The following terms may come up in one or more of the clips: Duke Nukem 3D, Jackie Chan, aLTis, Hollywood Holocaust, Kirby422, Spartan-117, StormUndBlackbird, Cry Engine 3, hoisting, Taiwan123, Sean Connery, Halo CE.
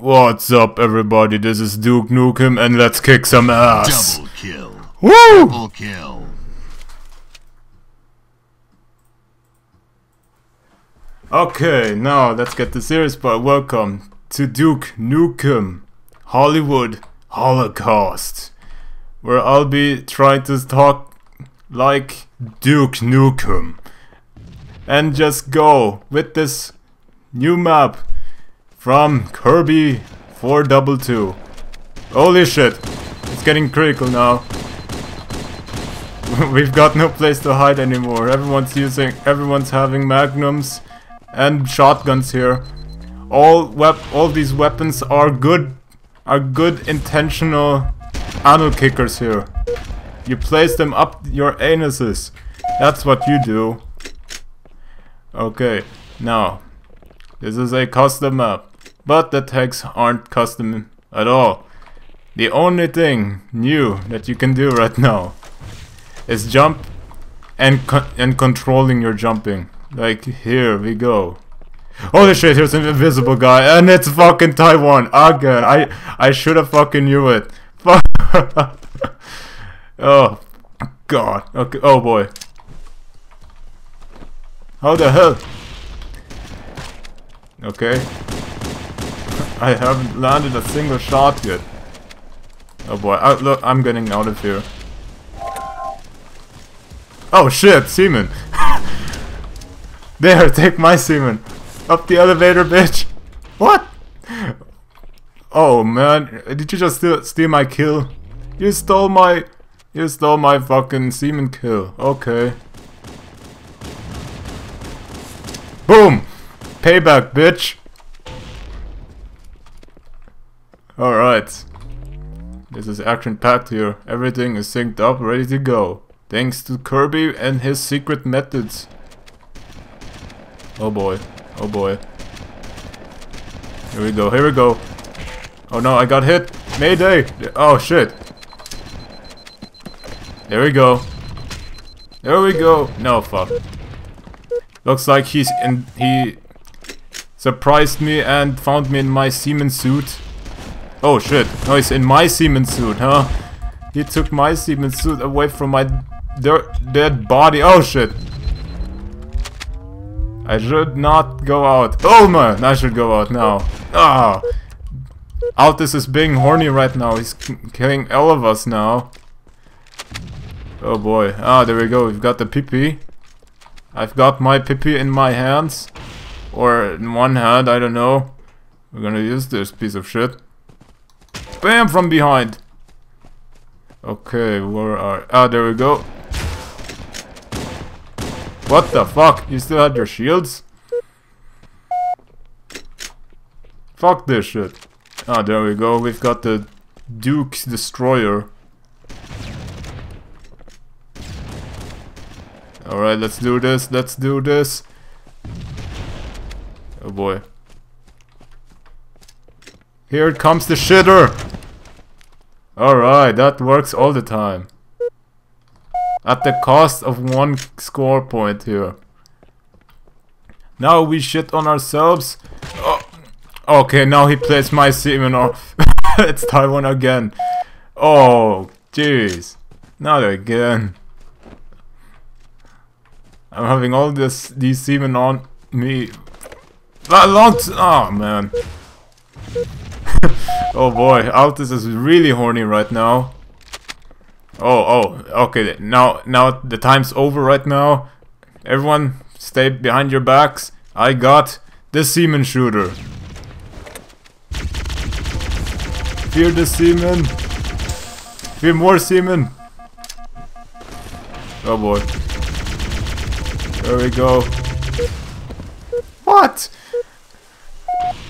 What's up, everybody? This is Duke Nukem, and let's kick some ass. Double kill. Woo! Double kill. Okay, now let's get the serious part. Welcome to Duke Nukem Hollywood Holocaust, where I'll be trying to talk like Duke Nukem and just go with this new map from Kirby422. Holy shit, it's getting critical now. We've got no place to hide anymore. Everyone's having magnums and shotguns here. All these weapons are good intentional anal kickers here. You place them up your anuses. That's what you do. Okay, now this is a custom map. But the tags aren't custom at all. The only thing new that you can do right now is jump and controlling your jumping. Like, here we go. Holy shit, here's an invisible guy, and it's fucking Taiwan again. I should have fucking knew it. Fuck. Oh god. Okay. Oh boy. How the hell? Okay. I haven't landed a single shot yet. Oh boy, look, I'm getting out of here. Oh shit, semen! There, take my semen! Up the elevator, bitch! What? Oh man, did you just steal my kill? You stole my fucking semen kill. Okay. Boom! Payback, bitch! Alright, this is action-packed here. Everything is synced up, ready to go. Thanks to Kirby and his secret methods. Oh boy, oh boy. Here we go, here we go. Oh no, I got hit. Mayday! Oh shit. There we go. There we go. No, fuck. Looks like he surprised me and found me in my semen suit. Oh shit, no, he's in my semen suit, huh? He took my semen suit away from my dead body. Oh shit. I should not go out. Oh man, I should go out now. Ah, aLTis is being horny right now. He's killing all of us now. Oh boy. Ah, there we go. We've got the pee-pee. I've got my pee-pee in my hands. Or in one hand, I don't know. We're gonna use this piece of shit. Bam! From behind! Okay, where are... Ah, there we go. What the fuck? You still had your shields? Fuck this shit. Ah, there we go. We've got the Duke's Destroyer. Alright, let's do this. Let's do this. Oh boy. Here it comes, the shitter! Alright, that works all the time. At the cost of one score point here. Now we shit on ourselves. Oh. Okay, now he plays my semen off. It's Taiwan again. Oh, jeez. Not again. I'm having all these semen on me. Oh, man. Oh boy, aLTis is really horny right now. Oh, okay, now the time's over right now. Everyone, stay behind your backs. I got the semen shooter. Fear the semen. Fear more semen. Oh boy. There we go. What?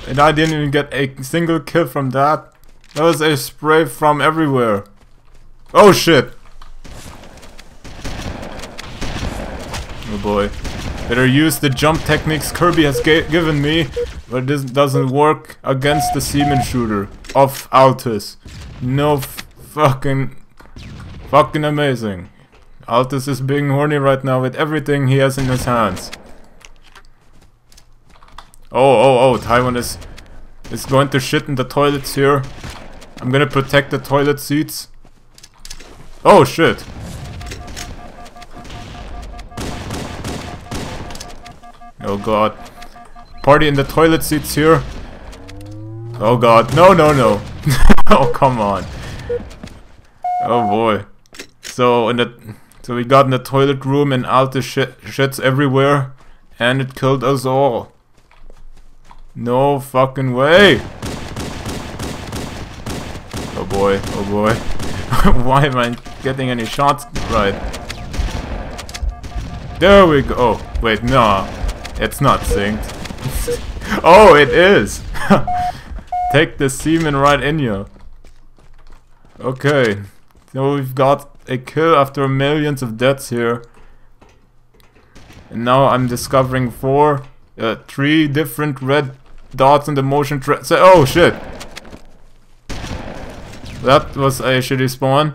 And I didn't even get a single kill from that. That was a spray from everywhere. Oh shit! Oh boy. Better use the jump techniques Kirby has given me, but this doesn't work against the semen shooter of aLTis. No fucking amazing. aLTis is being horny right now with everything he has in his hands. Oh, Taiwan is is going to shit in the toilets here. I'm gonna protect the toilet seats. Oh shit! Oh god. Party in the toilet seats here. Oh god. No, no, no. Oh, come on. Oh boy. So we got in the toilet room and aLTis shits everywhere. And it killed us all. No fucking way. Oh boy. Oh boy. Why am I getting any shots right? There we go. Oh, wait, no. It's not synced. Oh, it is. Take the semen right in you. Okay. So we've got a kill after millions of deaths here. And now I'm discovering three different red dots in the motion track. So, oh shit! That was a shitty spawn.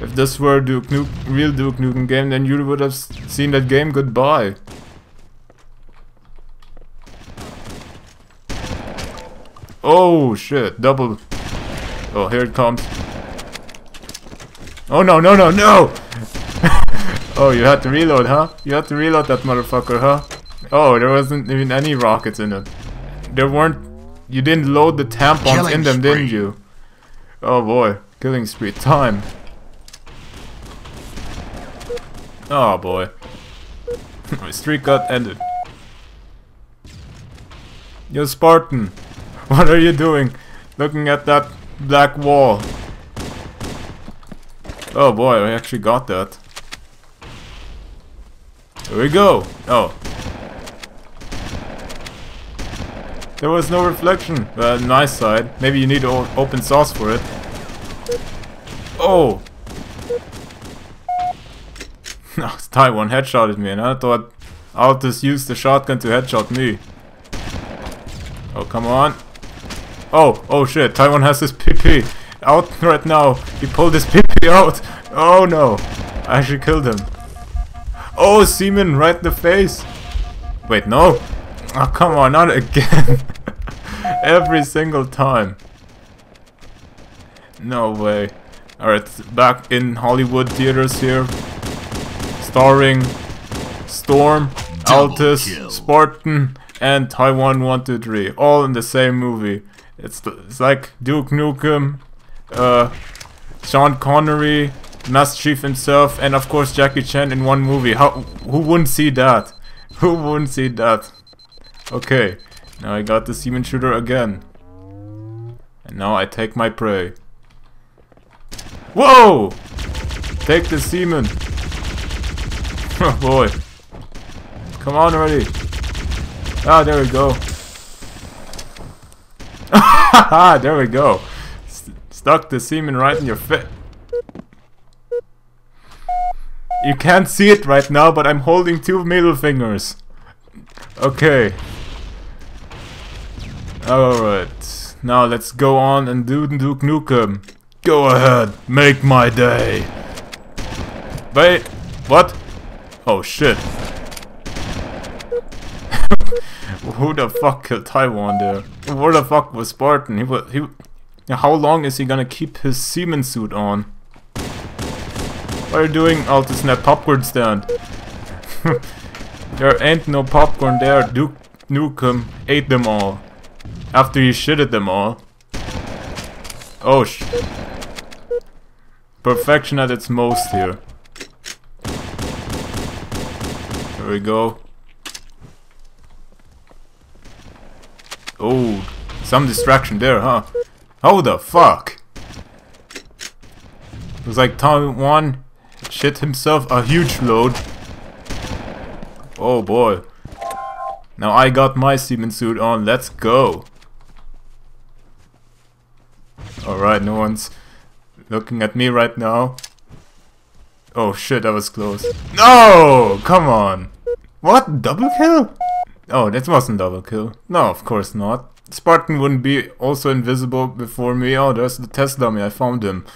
If this were real Duke Nukem game, then you would have seen that game goodbye. Oh shit! Double. Oh, here it comes. Oh no! No! No! No! Oh, you had to reload, huh? You had to reload that motherfucker, huh? Oh, there wasn't even any rockets in it. There weren't... You didn't load the tampons in them, didn't you? Oh boy. Killing spree time. Oh boy. My streak got ended. Yo Spartan! What are you doing? Looking at that black wall. Oh boy, I actually got that. Here we go! Oh. There was no reflection. Well, nice side. Maybe you need open source for it. Oh! No, Taiwan headshotted me and I thought aLTis used the shotgun to headshot me. Oh, come on. Oh, oh shit. Taiwan has his PP out right now. He pulled his PP out. Oh no. I actually killed him. Oh, semen right in the face! Wait, no! Oh, come on, not again! Every single time! No way. Alright, back in Hollywood theaters here. Starring Storm, aLTis, Spartan, and Taiwan123. All in the same movie. It's like Duke Nukem, Sean Connery, Master Chief himself, and of course Jackie Chan in one movie. Who wouldn't see that? Who wouldn't see that? Okay, now I got the semen shooter again. And now I take my prey. Whoa! Take the semen! Oh boy. Come on already. Ah, there we go. There we go. Stuck the semen right in your face. You can't see it right now, but I'm holding two middle fingers. Okay. Alright. Now let's go on and do Duke Nukem. Go ahead. Make my day. Wait. What? Oh shit. Who the fuck killed Taiwan there? Where the fuck was Spartan? How long is he gonna keep his semen suit on? What are you doing, aLTis, in that popcorn stand? There ain't no popcorn there. Duke Nukem ate them all. After he shitted them all. Oh sh... Perfection at its most here. Here we go. Oh, some distraction there, huh? How the fuck? It was like Taiwan shit himself a huge load. Oh boy. Now I got my semen suit on, let's go. Alright, no one's looking at me right now. Oh shit, that was close. No! Come on! What? Double kill? Oh, that wasn't double kill. No, of course not. Spartan wouldn't be also invisible before me. Oh, there's the test dummy, I found him.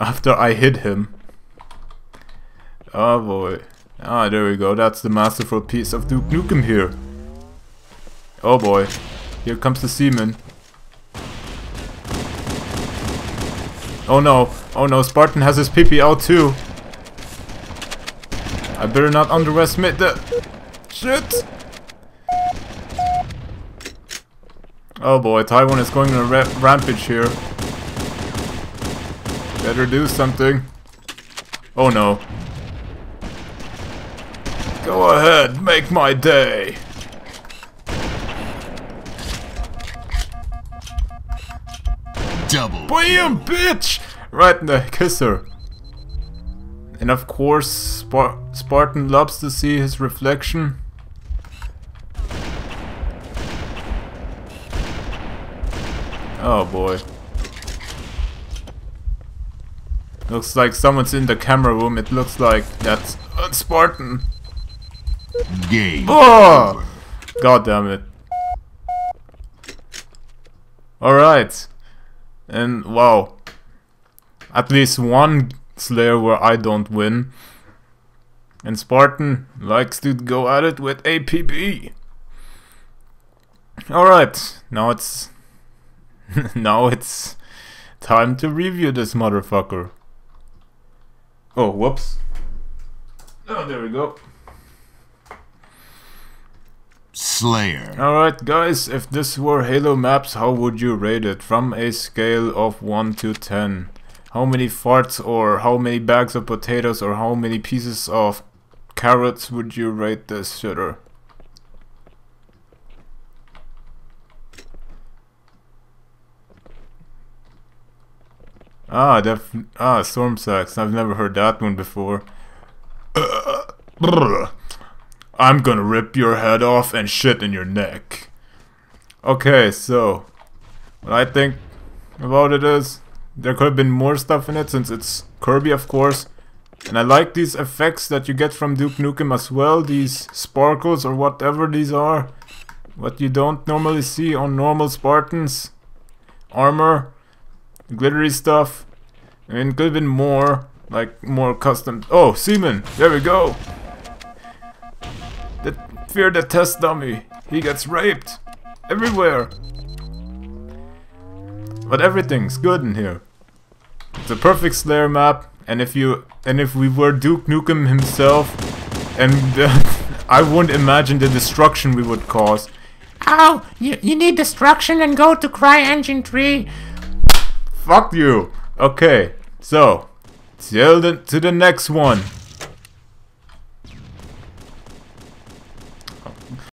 After I hit him. Oh boy. Ah, there we go. That's the masterful piece of Duke Nukem here. Oh boy. Here comes the seaman. Oh no. Oh no, Spartan has his PP out too. I better not underestimate the... Shit! Oh boy, Taiwan is going on a rampage here. Better do something. Oh no. Go ahead, make my day! Double. Bam, bitch! Right in the kisser. And of course, Spartan loves to see his reflection. Oh boy. Looks like someone's in the camera room. It looks like that's Spartan. Game. Oh! God damn it. Alright. And wow. At least one Slayer where I don't win. And Spartan likes to go at it with APB. Alright. Now it's... now it's time to review this motherfucker. Oh, whoops. Oh, there we go. Slayer. Alright guys, if this were Halo maps, how would you rate it? From a scale of 1 to 10. How many farts or how many bags of potatoes or how many pieces of carrots would you rate this shitter? Ah, storm sacks. I've never heard that one before. I'm gonna rip your head off and shit in your neck. Okay, so what I think about it is there could have been more stuff in it since it's Kirby, of course. And I like these effects that you get from Duke Nukem as well. These sparkles or whatever these are. What you don't normally see on normal Spartans. Armor. Glittery stuff. I mean, could have been more, like, more custom... Oh, Seaman! There we go! Fear the test dummy! He gets raped! Everywhere! But everything's good in here. It's a perfect Slayer map, and if we were Duke Nukem himself, and I wouldn't imagine the destruction we would cause. Ow! You need destruction and go to Cry Engine 3! Fuck you! Okay, so, till to the next one.